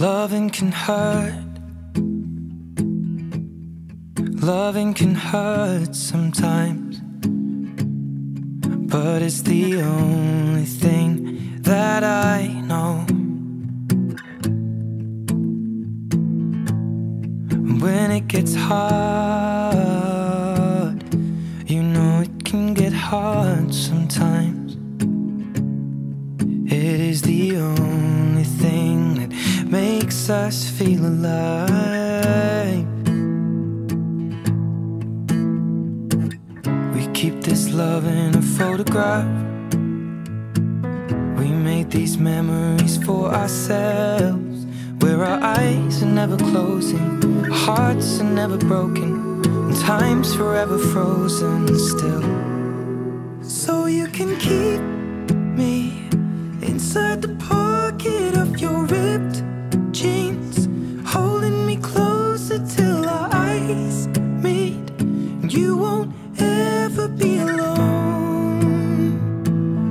Loving can hurt. Loving can hurt sometimes, but it's the only thing that I know. When it gets hard, you know it can get hard sometimes. It is the only thing that makes us feel alive. We keep this love in a photograph. We made these memories for ourselves, where our eyes are never closing, hearts are never broken, and time's forever frozen still. So you can keep me inside the pocket of your ripped jeans, holding me closer till our eyes meet. And you won't ever be alone.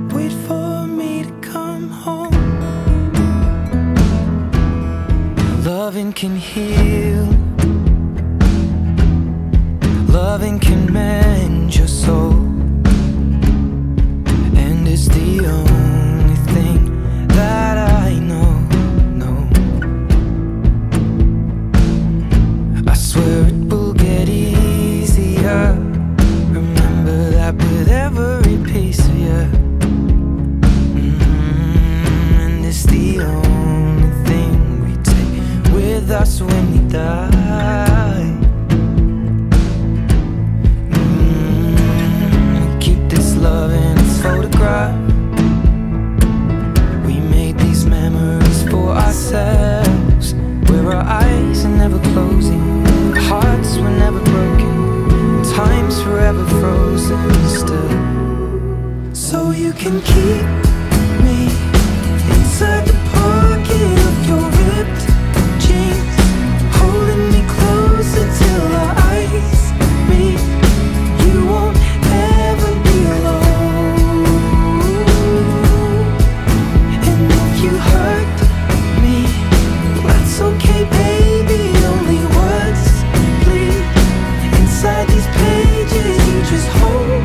Wait for me to come home. Loving can heal. Loving can mend your soul, and it's the only thing that I know, I swear it will get easier. Remember that with every piece of you. And it's the only thing we take with us when we die. Love in its photograph. We made these memories for ourselves, where our eyes are never closing, hearts were never broken, time's forever frozen still. So you can keep me inside the pocket of your ripped jeans, holding me closer till our eyes meet. You won't ever be alone. And if you hurt me, that's okay, baby. Only words bleed inside these pages. You just hold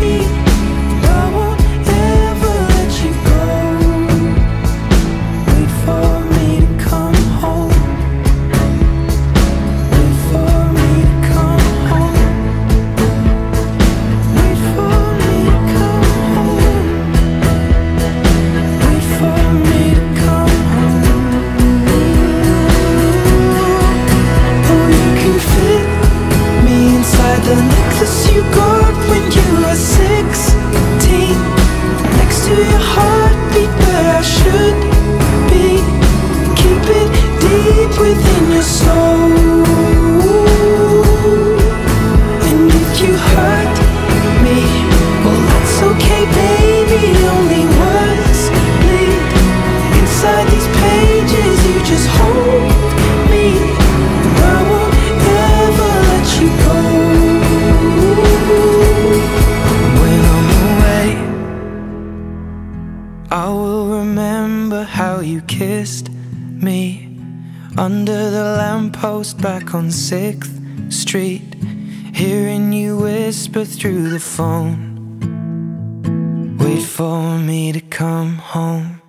me. I won't ever let you go. Wait for me to come home. Wait for me to come home. The necklace you got when you were 16, next to your heartbeat, where I should be. Keep it deep within your soul. And if you hurt me, well, that's okay, baby. Only words bleed inside these pages. You just hold me. I won't ever let you go. I will remember how you kissed me under the lamppost back on 6th Street, hearing you whisper through the phone, wait for me to come home.